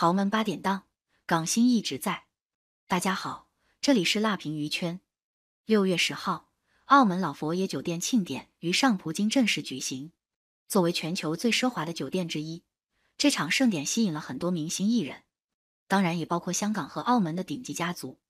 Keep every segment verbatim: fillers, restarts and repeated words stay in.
豪门八点档，港星一直在。大家好，这里是辣评娱圈。六月十号，澳门老佛爷酒店庆典于上葡京正式举行。作为全球最奢华的酒店之一，这场盛典吸引了很多明星艺人，当然也包括香港和澳门的顶级家族。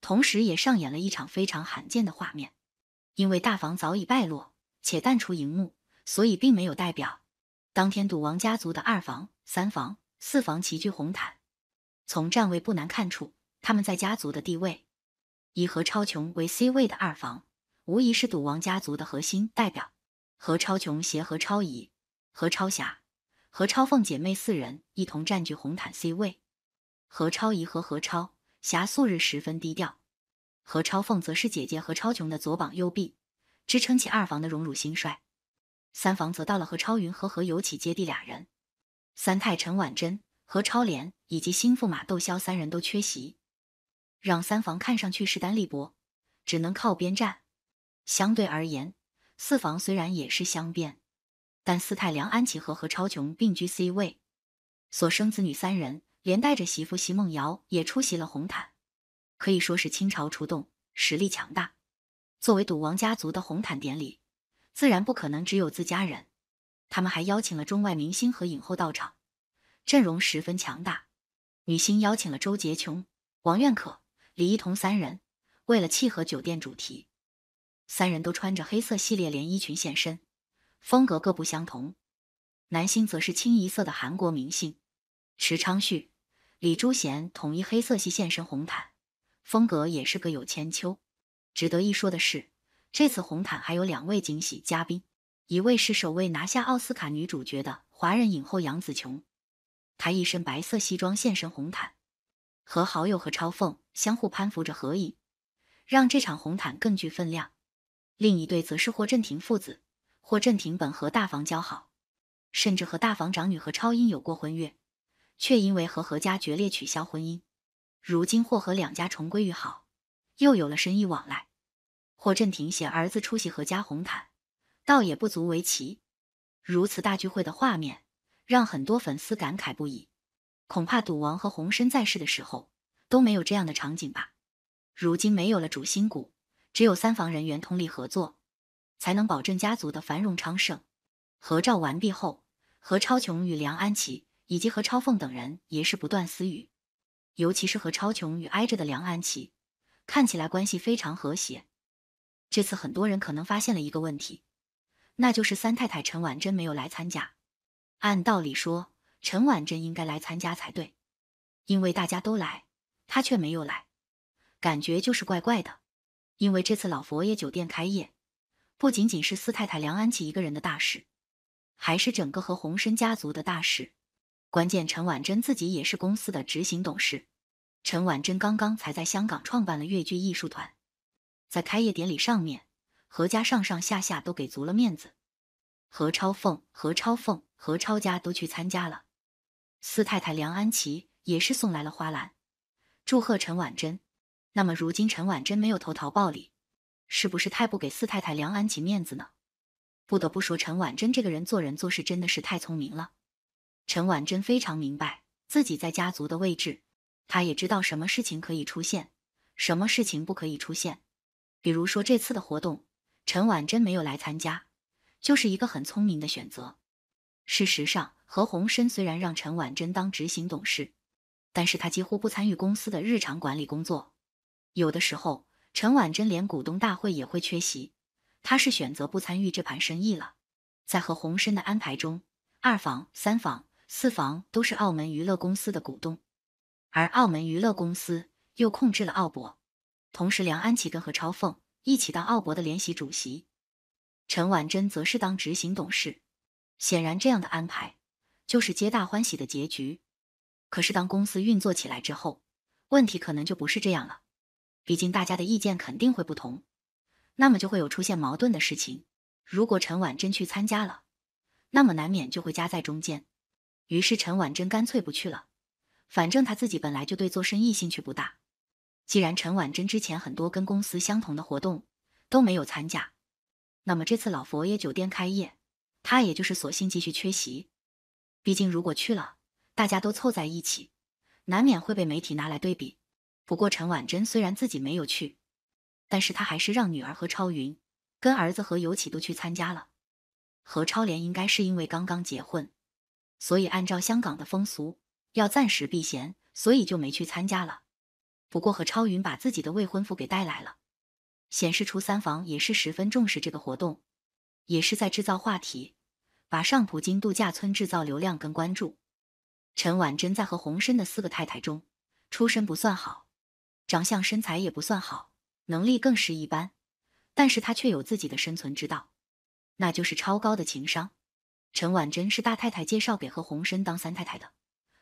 同时也上演了一场非常罕见的画面，因为大房早已败落且淡出荧幕，所以并没有代表。当天赌王家族的二房、三房、四房齐聚红毯，从站位不难看出他们在家族的地位。以何超琼为 C 位的二房，无疑是赌王家族的核心代表。何超琼携何超仪、何超霞、何超凤姐妹四人一同占据红毯 C 位。何超仪和何超霞素日十分低调，何超凤则是姐姐何超琼的左膀右臂，支撑起二房的荣辱兴衰。三房则到了何超云和何有启姐弟俩人，三太陈婉珍、何超莲以及新驸马窦骁三人都缺席，让三房看上去势单力薄，只能靠边站。相对而言，四房虽然也是镶边，但四太梁安琪和何超琼并居 C 位，所生子女三人连带着媳妇席梦瑶也出席了红毯，可以说是倾巢出动，实力强大。作为赌王家族的红毯典礼，自然不可能只有自家人，他们还邀请了中外明星和影后到场，阵容十分强大。女星邀请了周洁琼、王苑可、李一桐三人，为了契合酒店主题，三人都穿着黑色系列连衣裙现身，风格各不相同。男星则是清一色的韩国明星池昌旭、李珠贤统一黑色系现身红毯，风格也是各有千秋。值得一说的是，这次红毯还有两位惊喜嘉宾，一位是首位拿下奥斯卡女主角的华人影后杨紫琼，她一身白色西装现身红毯，和好友何超凤相互攀扶着合影，让这场红毯更具分量。另一对则是霍震霆父子，霍震霆本和大房交好，甚至和大房长女何超英有过婚约，却因为和何家决裂取消婚姻，如今霍何两家重归于好，又有了生意往来。霍震霆携儿子出席何家红毯，倒也不足为奇。如此大聚会的画面，让很多粉丝感慨不已。恐怕赌王和洪深在世的时候，都没有这样的场景吧。如今没有了主心骨，只有三房人员通力合作，才能保证家族的繁荣昌盛。合照完毕后，何超琼与梁安琪以及何超凤等人也是不断私语，尤其是何超琼与挨着的梁安琪，看起来关系非常和谐。这次很多人可能发现了一个问题，那就是三太太陈婉珍没有来参加。按道理说，陈婉珍应该来参加才对，因为大家都来，她却没有来，感觉就是怪怪的。因为这次老佛爷酒店开业，不仅仅是四太太梁安琪一个人的大事，还是整个何鸿燊家族的大事。关键陈婉珍自己也是公司的执行董事，陈婉珍刚刚才在香港创办了粤剧艺术团，在开业典礼上面，何家上上下下都给足了面子，何超凤、何超凤、何超家都去参加了。四太太梁安琪也是送来了花篮，祝贺陈婉珍。那么如今陈婉珍没有投桃报李，是不是太不给四太太梁安琪面子呢？不得不说，陈婉珍这个人做人做事真的是太聪明了。陈婉珍非常明白自己在家族的位置，她也知道什么事情可以出现，什么事情不可以出现。比如说这次的活动，陈婉珍没有来参加，就是一个很聪明的选择。事实上，何鸿燊虽然让陈婉珍当执行董事，但是他几乎不参与公司的日常管理工作。有的时候，陈婉珍连股东大会也会缺席，他是选择不参与这盘生意了。在何鸿燊的安排中，二房、三房、四房都是澳门娱乐公司的股东，而澳门娱乐公司又控制了澳博，同时梁安琪跟何超凤一起当澳博的联席主席，陈婉珍则是当执行董事。显然这样的安排就是皆大欢喜的结局。可是当公司运作起来之后，问题可能就不是这样了，毕竟大家的意见肯定会不同，那么就会有出现矛盾的事情。如果陈婉珍去参加了，那么难免就会夹在中间。于是陈婉珍干脆不去了，反正她自己本来就对做生意兴趣不大。既然陈婉珍之前很多跟公司相同的活动都没有参加，那么这次老佛爷酒店开业，她也就是索性继续缺席。毕竟如果去了，大家都凑在一起，难免会被媒体拿来对比。不过陈婉珍虽然自己没有去，但是她还是让女儿何超云跟儿子何有启都去参加了。何超莲应该是因为刚刚结婚，所以按照香港的风俗要暂时避嫌，所以就没去参加了。不过何超云把自己的未婚夫给带来了，显示出三房也是十分重视这个活动，也是在制造话题，把上葡京度假村制造流量跟关注。陈婉珍在何鸿燊的四个太太中，出身不算好，长相身材也不算好，能力更是一般，但是她却有自己的生存之道，那就是超高的情商。陈婉珍是大太太介绍给何鸿燊当三太太的，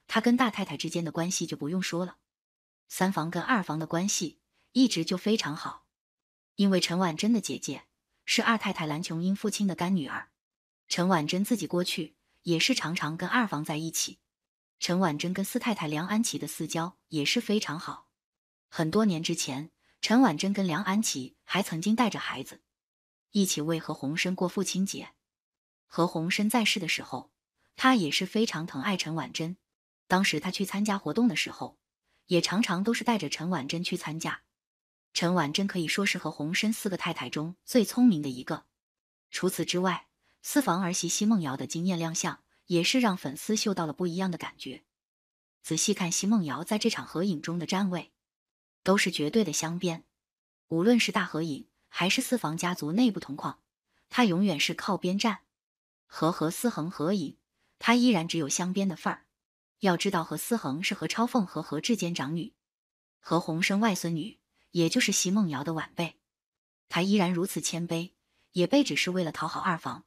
她跟大太太之间的关系就不用说了，三房跟二房的关系一直就非常好。因为陈婉珍的姐姐是二太太蓝琼英父亲的干女儿，陈婉珍自己过去也是常常跟二房在一起。陈婉珍跟四太太梁安琪的私交也是非常好，很多年之前，陈婉珍跟梁安琪还曾经带着孩子一起为何鸿燊过父亲节。何鸿燊在世的时候，他也是非常疼爱陈婉珍，当时他去参加活动的时候，也常常都是带着陈婉珍去参加。陈婉珍可以说是何鸿燊四个太太中最聪明的一个。除此之外，四房儿媳奚梦瑶的惊艳亮相也是让粉丝嗅到了不一样的感觉。仔细看奚梦瑶在这场合影中的站位，都是绝对的镶边，无论是大合影还是四房家族内部同框，她永远是靠边站。和何思恒合影，她依然只有镶边的份儿。要知道何思恒是何超凤和何志坚长女，何鸿燊外孙女，也就是奚梦瑶的晚辈，她依然如此谦卑，也被只是为了讨好二房，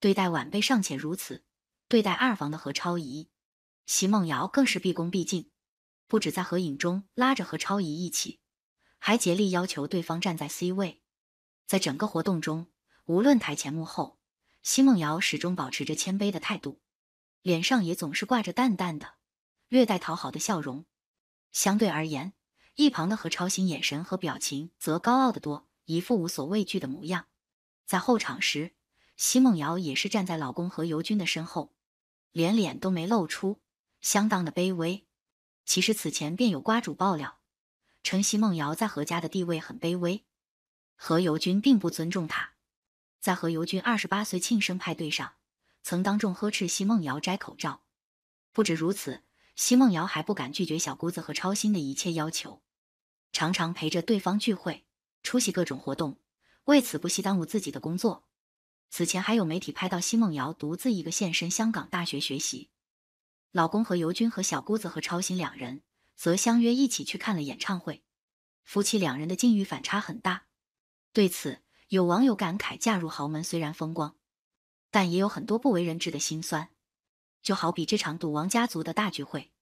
对待晚辈尚且如此，对待二房的何超仪、奚梦瑶更是毕恭毕敬，不止在合影中拉着何超仪一起，还竭力要求对方站在 C 位。在整个活动中，无论台前幕后，奚梦瑶始终保持着谦卑的态度，脸上也总是挂着淡淡的、略带讨好的笑容。相对而言，一旁的何超欣眼神和表情则高傲得多，一副无所畏惧的模样。在候场时，奚梦瑶也是站在老公何猷君的身后，连脸都没露出，相当的卑微。其实此前便有瓜主爆料，称奚梦瑶在何家的地位很卑微，何猷君并不尊重她。在何猷君二十八岁庆生派对上，曾当众呵斥奚梦瑶摘口罩。不止如此，奚梦瑶还不敢拒绝小姑子何超欣的一切要求，常常陪着对方聚会，出席各种活动，为此不惜耽误自己的工作。此前还有媒体拍到奚梦瑶独自一个现身香港大学学习，老公何猷君和小姑子和超欣两人则相约一起去看了演唱会，夫妻两人的境遇反差很大。对此，有网友感慨，嫁入豪门虽然风光，但也有很多不为人知的辛酸。就好比这场赌王家族的大聚会，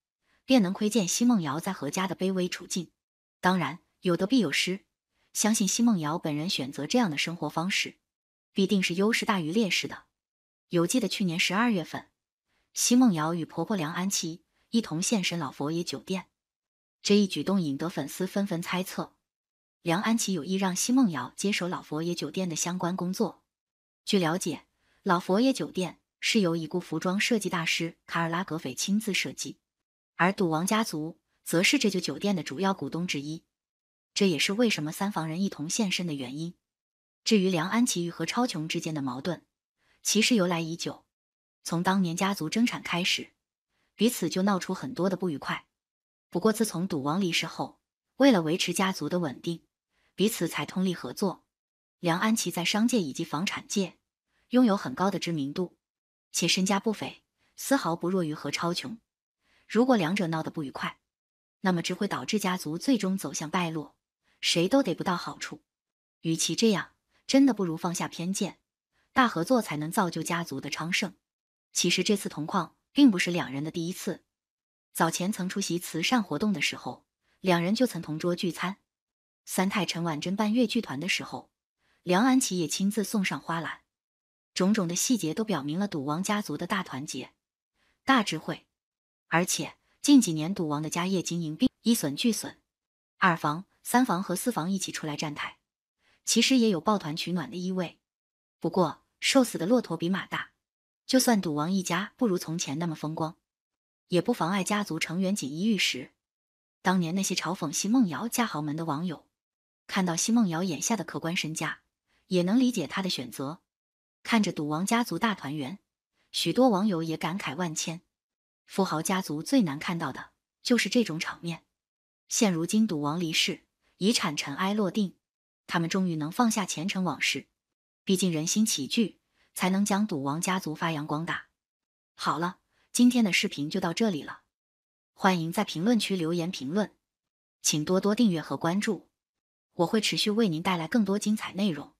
便能窥见奚梦瑶在何家的卑微处境。当然，有得必有失，相信奚梦瑶本人选择这样的生活方式，必定是优势大于劣势的。犹记得去年十二月份，奚梦瑶与婆婆梁安琪一同现身老佛爷酒店，这一举动引得粉丝纷纷猜测，梁安琪有意让奚梦瑶接手老佛爷酒店的相关工作。据了解，老佛爷酒店是由已故服装设计大师卡尔拉格斐亲自设计，而赌王家族则是这旧酒店的主要股东之一，这也是为什么三房人一同现身的原因。至于梁安琪与何超琼之间的矛盾，其实由来已久，从当年家族争产开始，彼此就闹出很多的不愉快。不过自从赌王离世后，为了维持家族的稳定，彼此才通力合作。梁安琪在商界以及房产界拥有很高的知名度，且身家不菲，丝毫不弱于何超琼。如果两者闹得不愉快，那么只会导致家族最终走向败落，谁都得不到好处。与其这样，真的不如放下偏见，大合作才能造就家族的昌盛。其实这次同框并不是两人的第一次，早前曾出席慈善活动的时候，两人就曾同桌聚餐。三太陈婉珍办越剧团的时候，梁安琪也亲自送上花篮，种种的细节都表明了赌王家族的大团结、大智慧。而且近几年赌王的家业经营并一损俱损，二房、三房和四房一起出来站台，其实也有抱团取暖的意味。不过瘦死的骆驼比马大，就算赌王一家不如从前那么风光，也不妨碍家族成员锦衣玉食，当年那些嘲讽奚梦瑶嫁豪门的网友，看到奚梦瑶眼下的可观身价，也能理解她的选择。看着赌王家族大团圆，许多网友也感慨万千。富豪家族最难看到的就是这种场面。现如今赌王离世，遗产尘埃落定，他们终于能放下前尘往事。毕竟人心齐聚，才能将赌王家族发扬光大。好了，今天的视频就到这里了。欢迎在评论区留言评论，请多多订阅和关注，我会持续为您带来更多精彩内容。